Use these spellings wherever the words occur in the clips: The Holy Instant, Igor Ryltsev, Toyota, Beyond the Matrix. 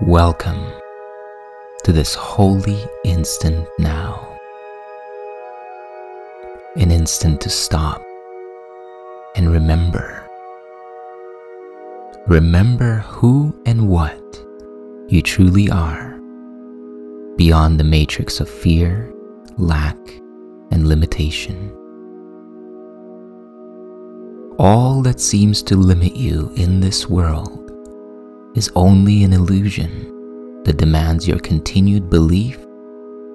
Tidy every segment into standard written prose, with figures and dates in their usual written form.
Welcome to this holy instant now. An instant to stop and remember. Remember who and what you truly are, beyond the matrix of fear, lack, and limitation. All that seems to limit you in this world is only an illusion that demands your continued belief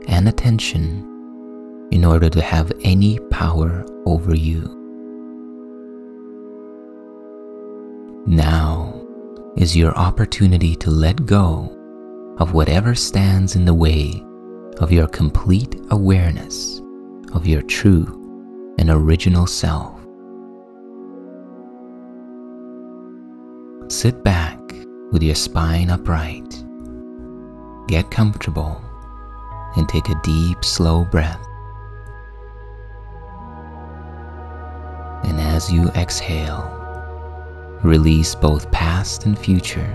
and attention in order to have any power over you. Now is your opportunity to let go of whatever stands in the way of your complete awareness of your true and original self. Sit back with your spine upright, get comfortable, and take a deep, slow breath. And as you exhale, release both past and future.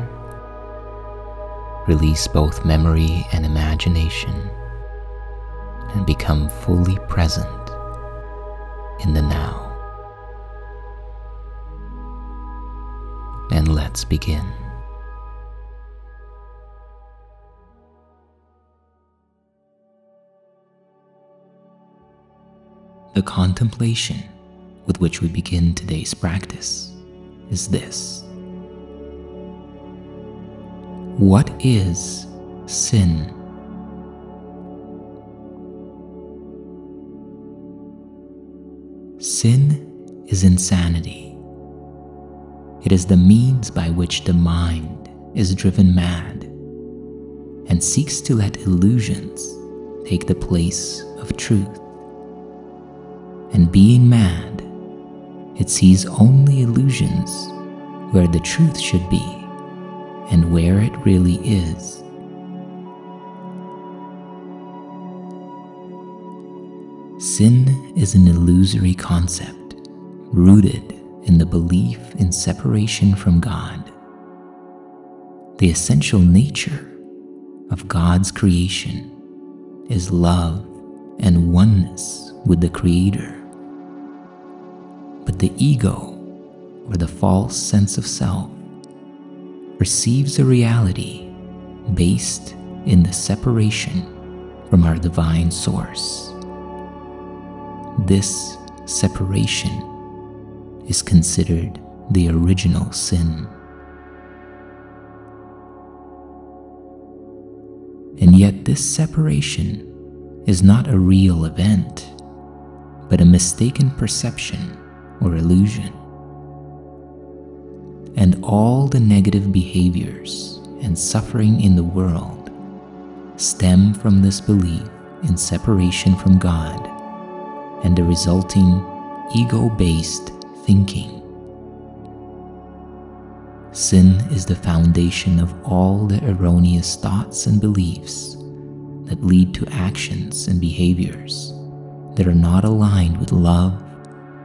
Release both memory and imagination, and become fully present in the now. And let's begin. The contemplation with which we begin today's practice is this. What is sin? Sin is insanity. It is the means by which the mind is driven mad and seeks to let illusions take the place of truth. And being mad, it sees only illusions where the truth should be and where it really is. Sin is an illusory concept rooted in the belief in separation from God, the essential nature of God's creation is love and oneness with the Creator. But the ego, or the false sense of self, perceives a reality based in the separation from our divine source. This separation is considered the original sin. And yet this separation is not a real event, but a mistaken perception or illusion. And all the negative behaviors and suffering in the world stem from this belief in separation from God and the resulting ego-based thinking. Sin is the foundation of all the erroneous thoughts and beliefs that lead to actions and behaviors that are not aligned with love,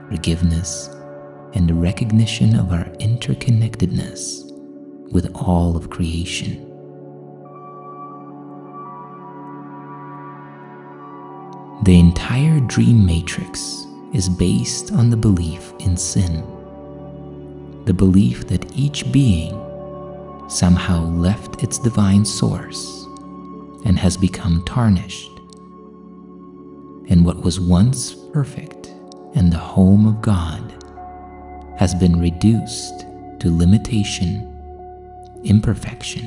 forgiveness, and the recognition of our interconnectedness with all of creation. The entire dream matrix is based on the belief in sin, the belief that each being somehow left its divine source and has become tarnished, and what was once perfect and the home of God has been reduced to limitation, imperfection,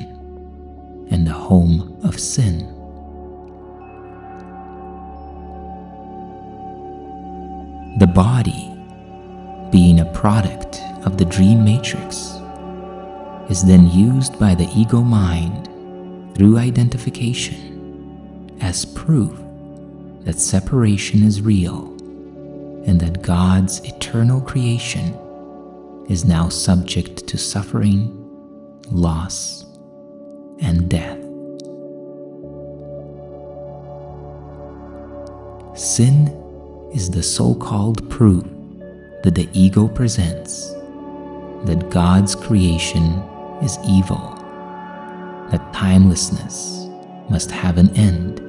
and the home of sin. The body, being a product of the dream matrix, is then used by the ego mind through identification as proof that separation is real and that God's eternal creation is now subject to suffering, loss, and death. Sin is the so-called proof that the ego presents that God's creation is evil, that timelessness must have an end,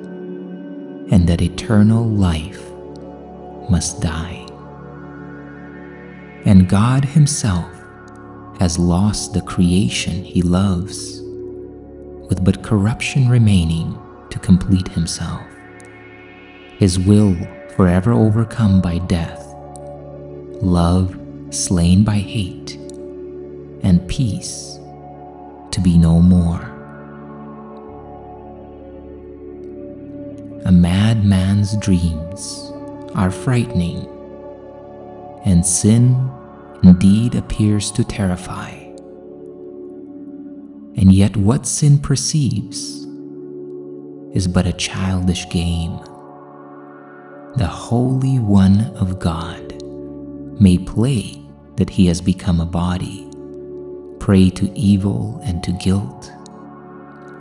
and that eternal life must die. And God himself has lost the creation he loves, with but corruption remaining to complete himself, his will forever overcome by death, love slain by hate, and peace to be no more. A madman's dreams are frightening, and sin indeed appears to terrify. And yet what sin perceives is but a childish game. The Holy One of God may play that he has become a body, prey to evil and to guilt,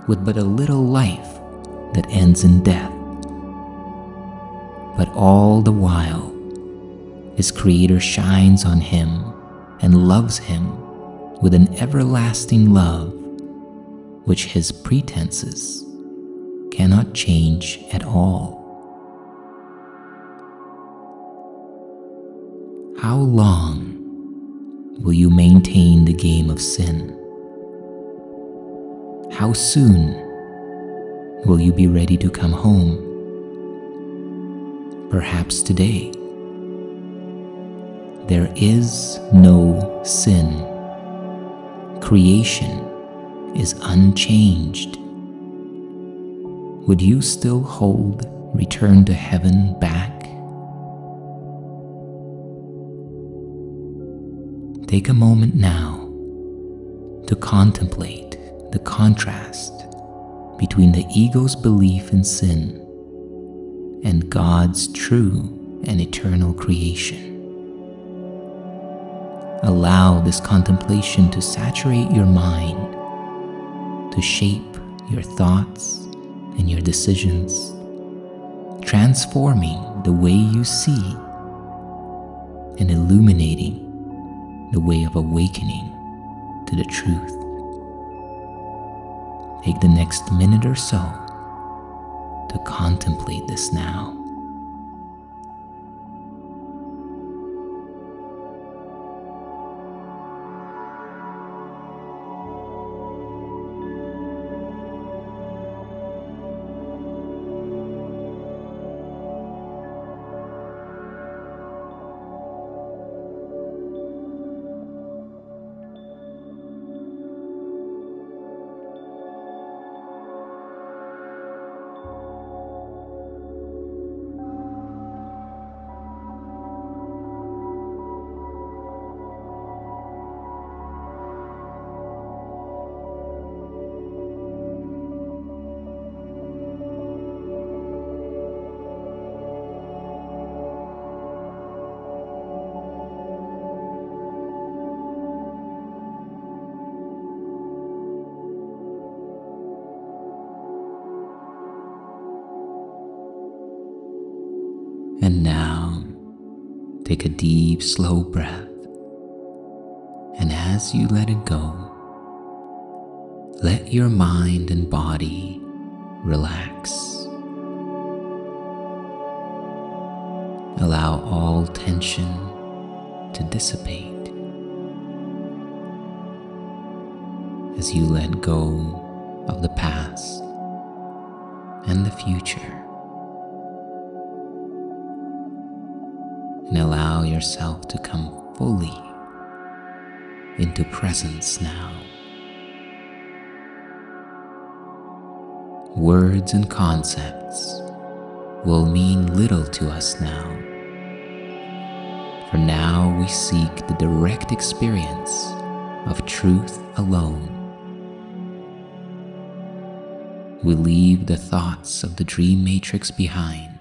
with but a little life that ends in death. But all the while, his Creator shines on him and loves him with an everlasting love which his pretenses cannot change at all. How long will you maintain the game of sin? How soon will you be ready to come home? Perhaps today. There is no sin. Creation is unchanged. Would you still hold return to heaven back? Take a moment now to contemplate the contrast between the ego's belief in sin and God's true and eternal creation. Allow this contemplation to saturate your mind, to shape your thoughts and your decisions, transforming the way you see and illuminating the way of awakening to the truth. Take the next minute or so to contemplate this now. And now, take a deep, slow breath, and as you let it go, let your mind and body relax. Allow all tension to dissipate. As you let go of the past and the future, and allow yourself to come fully into presence now. Words and concepts will mean little to us now, for now we seek the direct experience of truth alone. We leave the thoughts of the dream matrix behind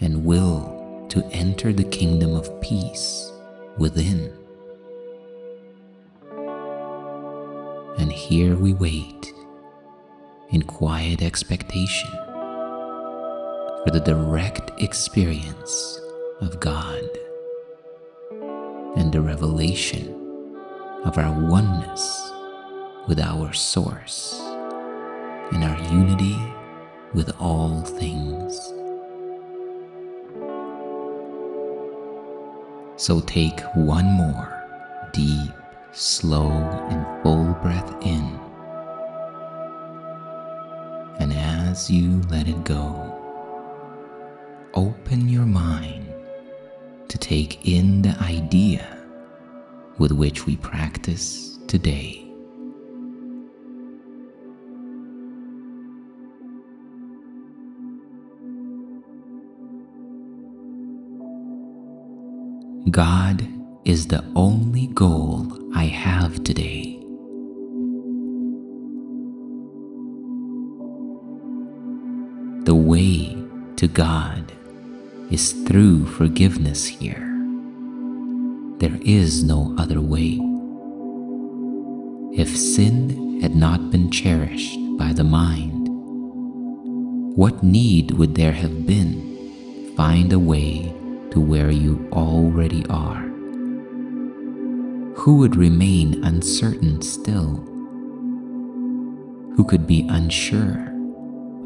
and will to enter the kingdom of peace within. And here we wait in quiet expectation for the direct experience of God and the revelation of our oneness with our source and our unity with all things. So take one more deep, slow, and full breath in, and as you let it go, open your mind to take in the idea with which we practice today. God is the only goal I have today. The way to God is through forgiveness here. There is no other way. If sin had not been cherished by the mind, what need would there have been? Find a way to where you already are. Who would remain uncertain still? Who could be unsure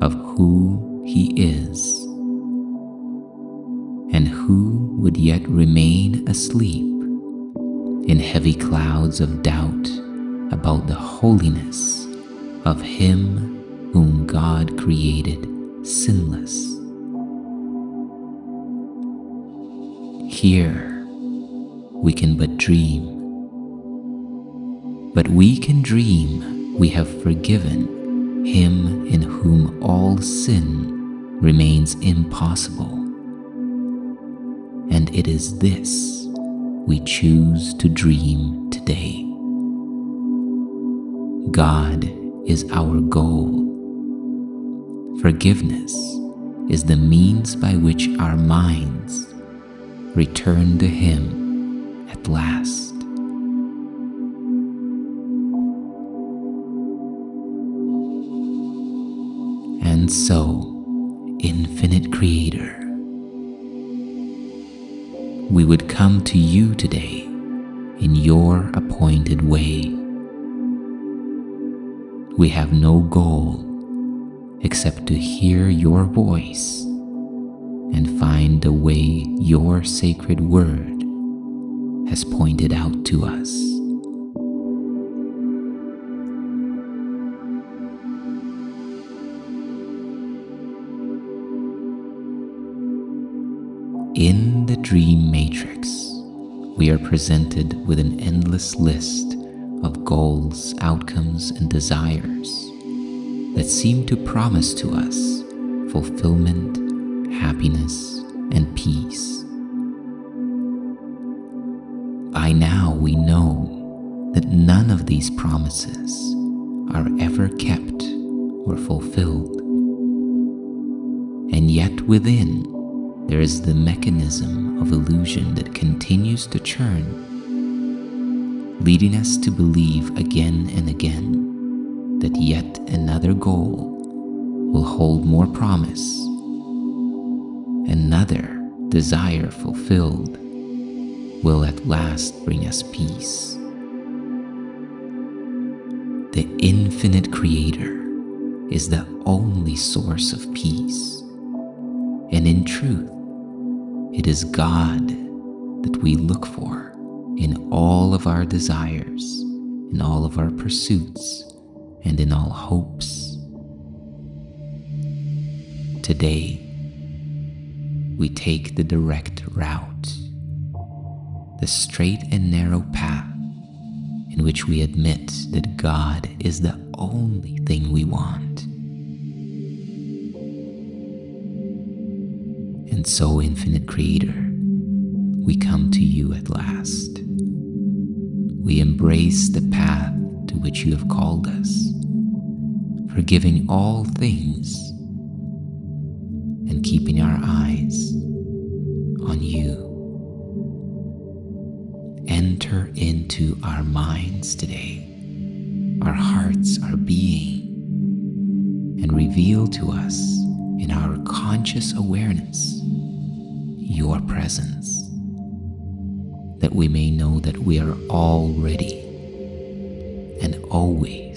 of who he is? And who would yet remain asleep in heavy clouds of doubt about the holiness of him whom God created sinless? Here, we can but dream. But we can dream we have forgiven him in whom all sin remains impossible. And it is this we choose to dream today. God is our goal. Forgiveness is the means by which our minds return to him at last. And so, Infinite Creator, we would come to you today in your appointed way. We have no goal except to hear your voice and find the way your sacred word has pointed out to us. In the Dream Matrix, we are presented with an endless list of goals, outcomes, and desires that seem to promise to us fulfillment, happiness, and peace. By now we know that none of these promises are ever kept or fulfilled. And yet within, there is the mechanism of illusion that continues to churn, leading us to believe again and again that yet another goal will hold more promise, another desire fulfilled will at last bring us peace. The Infinite Creator is the only source of peace, and in truth, it is God that we look for in all of our desires, in all of our pursuits, and in all hopes. Today, we take the direct route, the straight and narrow path in which we admit that God is the only thing we want. And so, Infinite Creator, we come to you at last. We embrace the path to which you have called us, forgiving all things and keeping our eyes on you. Enter into our minds today, our hearts, our being, and reveal to us in our conscious awareness your presence, that we may know that we are already and always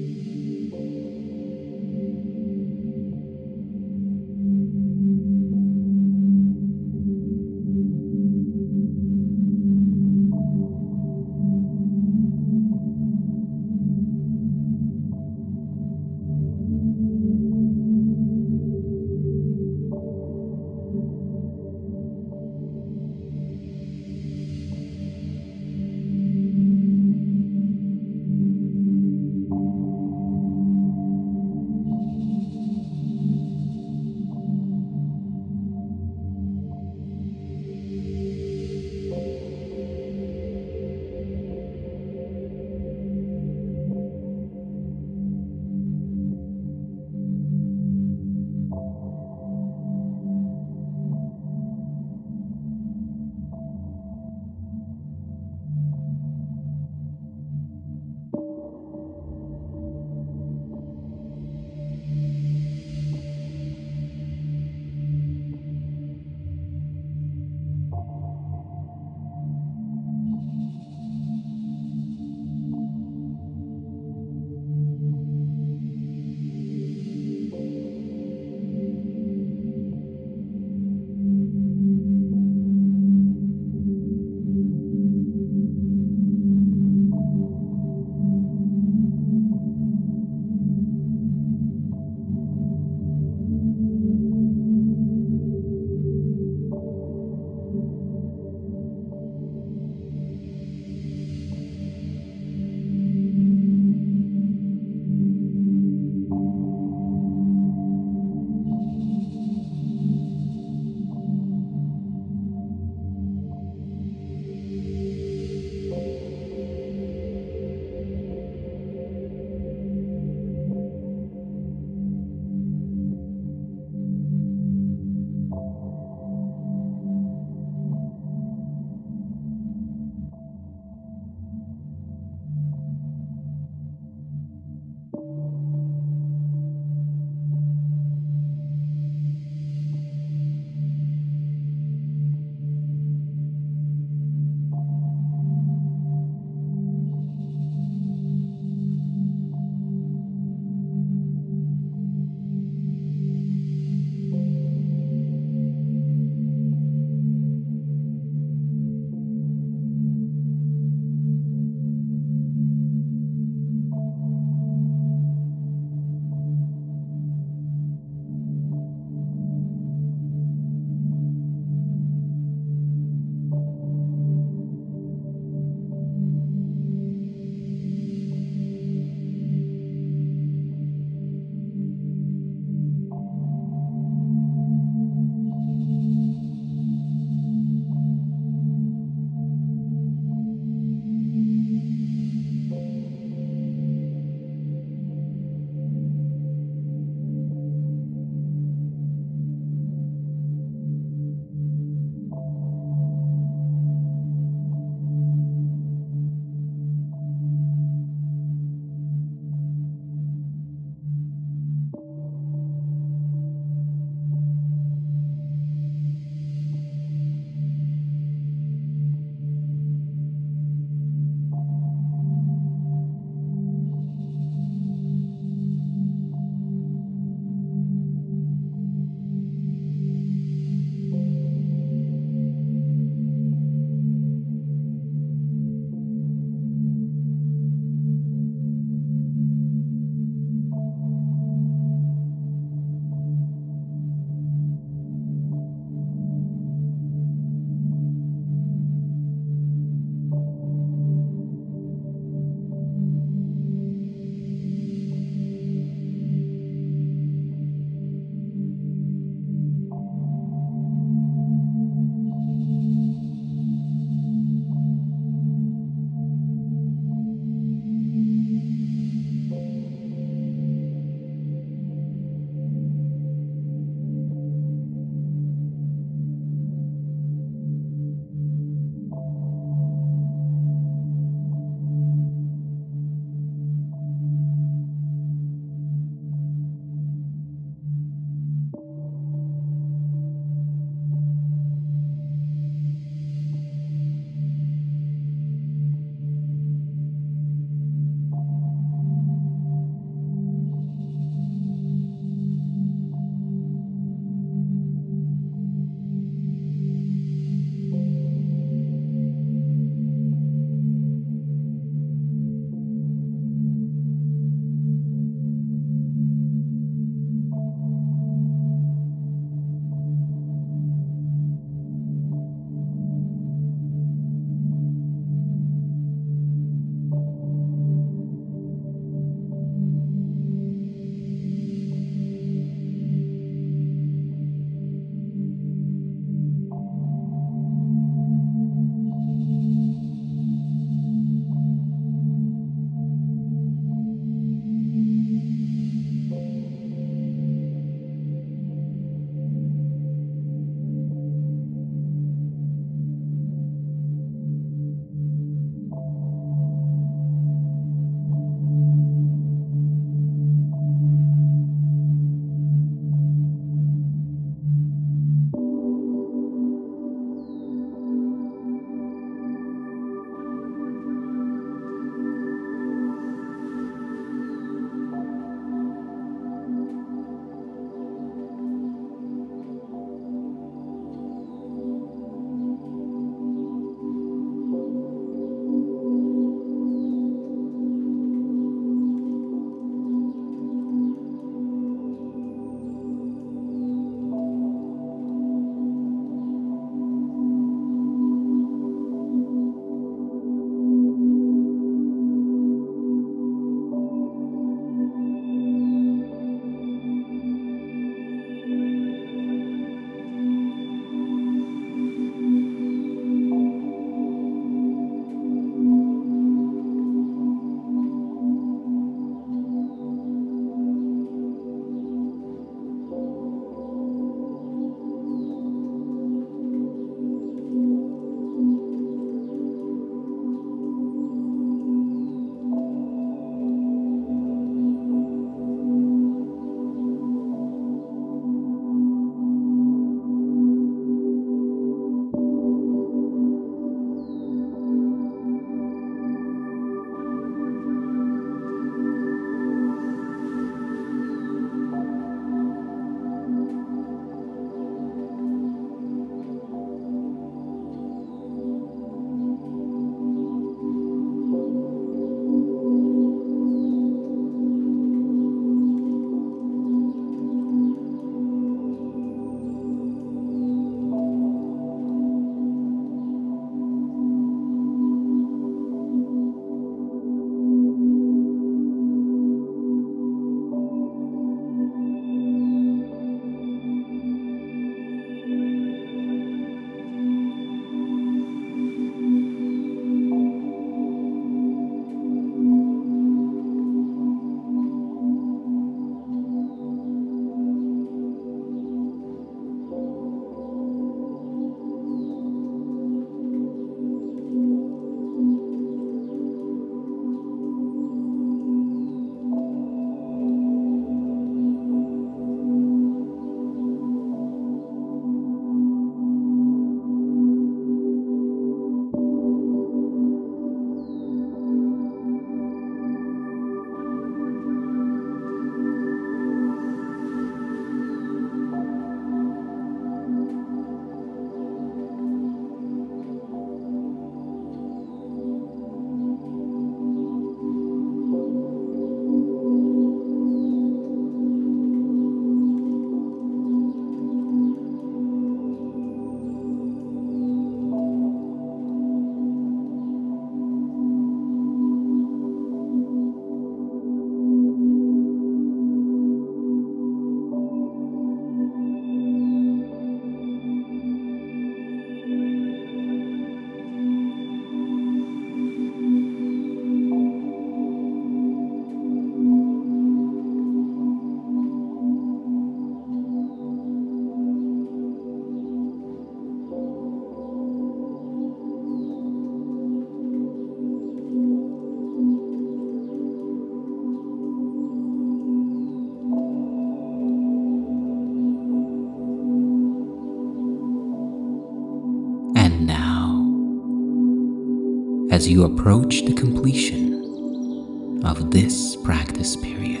as you approach the completion of this practice period.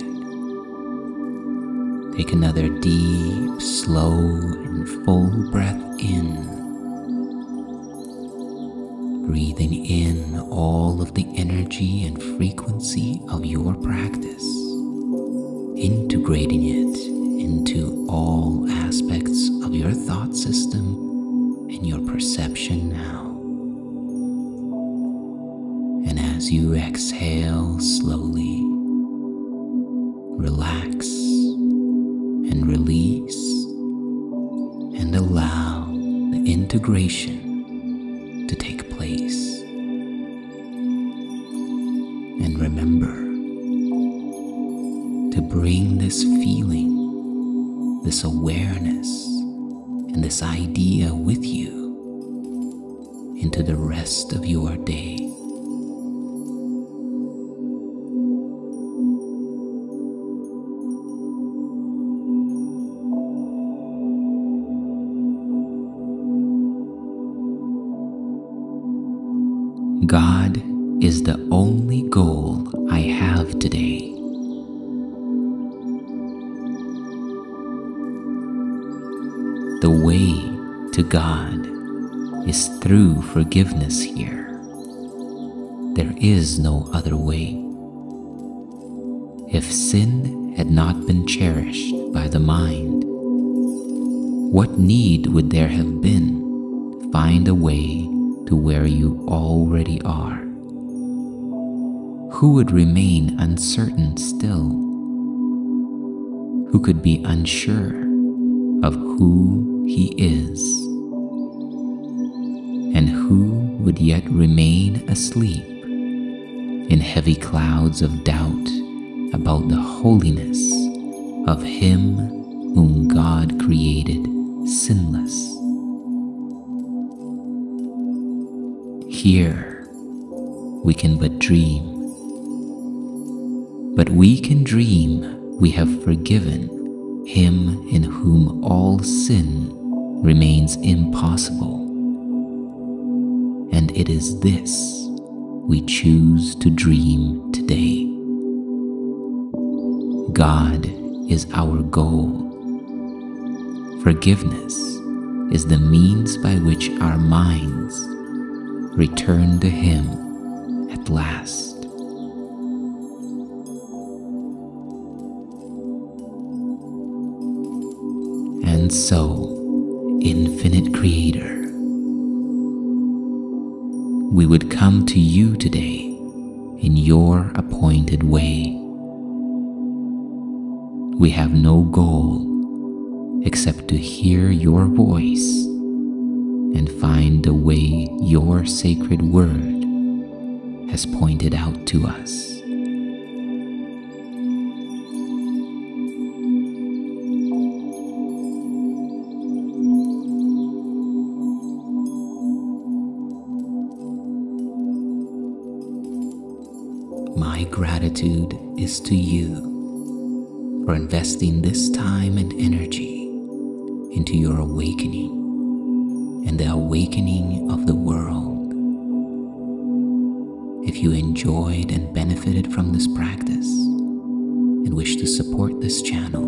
Take another deep, slow, and full breath in, breathing in all of the energy and frequency of your practice, integrating it into all aspects of your thought system and your perception now. And as you exhale slowly, relax and release, and allow the integration to take place. And remember to bring this feeling, this awareness, and this idea with you into the rest of your day. God is the only goal I have today. The way to God is through forgiveness here. There is no other way. If sin had not been cherished by the mind, what need would there have been? Find a way to where you already are. Who would remain uncertain still? Who could be unsure of who he is? And who would yet remain asleep in heavy clouds of doubt about the holiness of him whom God created sinless? Here, we can but dream. But we can dream we have forgiven him in whom all sin remains impossible. And it is this we choose to dream today. God is our goal. Forgiveness is the means by which our minds return to him at last. And so, Infinite Creator, we would come to you today in your appointed way. We have no goal except to hear your voice and find the way your sacred word has pointed out to us. My gratitude is to you for investing this time and energy into your awakening and the awakening of the world. If you enjoyed and benefited from this practice and wish to support this channel,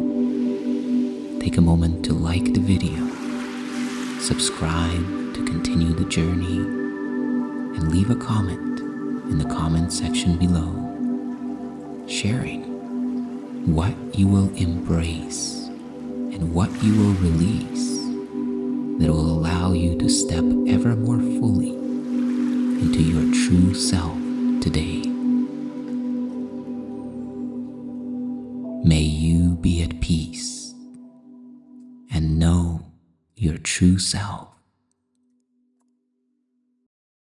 take a moment to like the video, subscribe to continue the journey, and leave a comment in the comment section below, sharing what you will embrace and what you will release that will allow you to step ever more fully into your true self.